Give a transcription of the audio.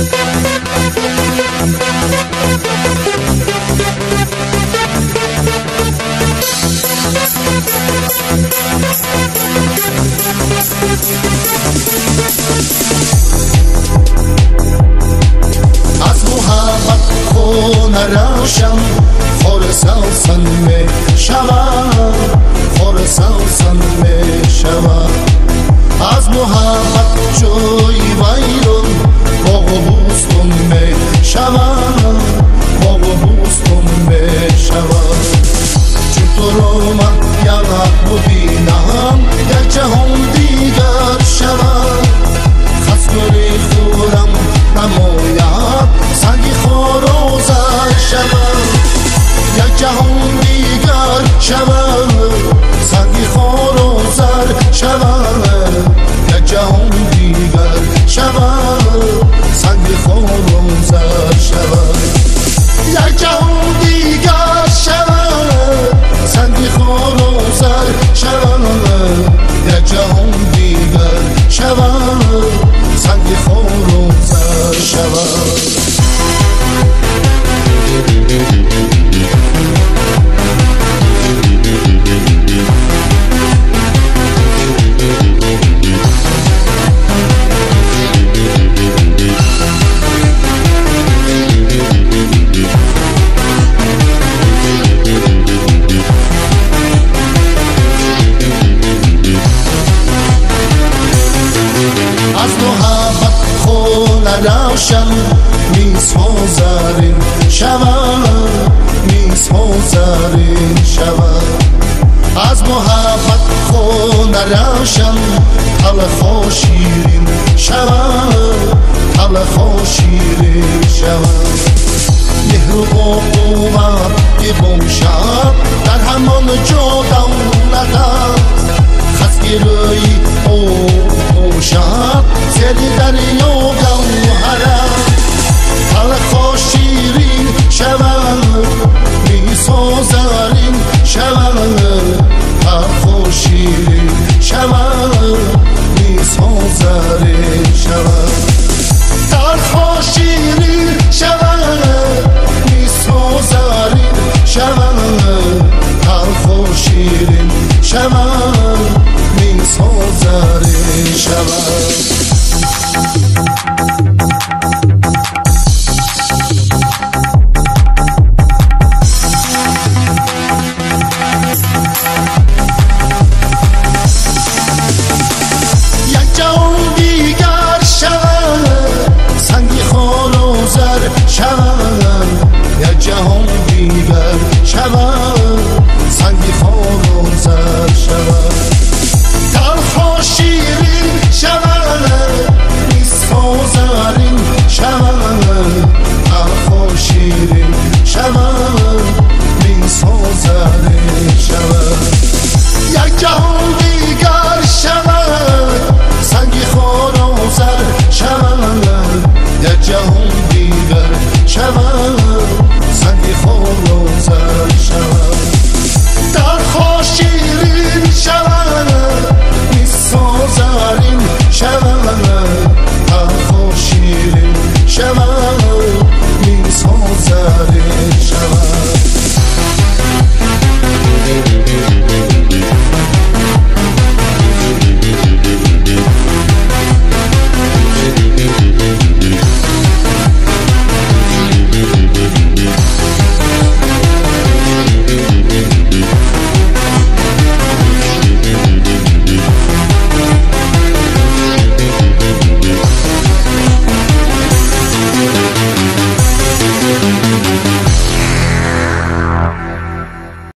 از محبت خون روشم خرسان می شوم، خرسان می شوم. از محبت جوی ویرون باغ و بوستون می شوم، باغ و بوستون می شوم. چون تو رو من یاد ببینم یک جهان دیگر شوم. خسروی خورم نماید سنگ خار و زر شوم، یک جهان دیگر شوم، سنگ خار و زر شوم. جهان دیگر شود، سنگ خورم زر شود. یک جهان دیگر شود، سنگ خورم زر شود. یک جهان دیگر شود، سنگ خورم زر شود. روشن میسازارین شود، میسازارین شود. از محبت خون روشن طبل خوشیرین شود، طبل خوشیرین شود. مهر و قومت ببوشد در همان جا دولتت، خستگیری او بوشد سری دریا شوم، یک جهان دیگر شوم، سنگ خورم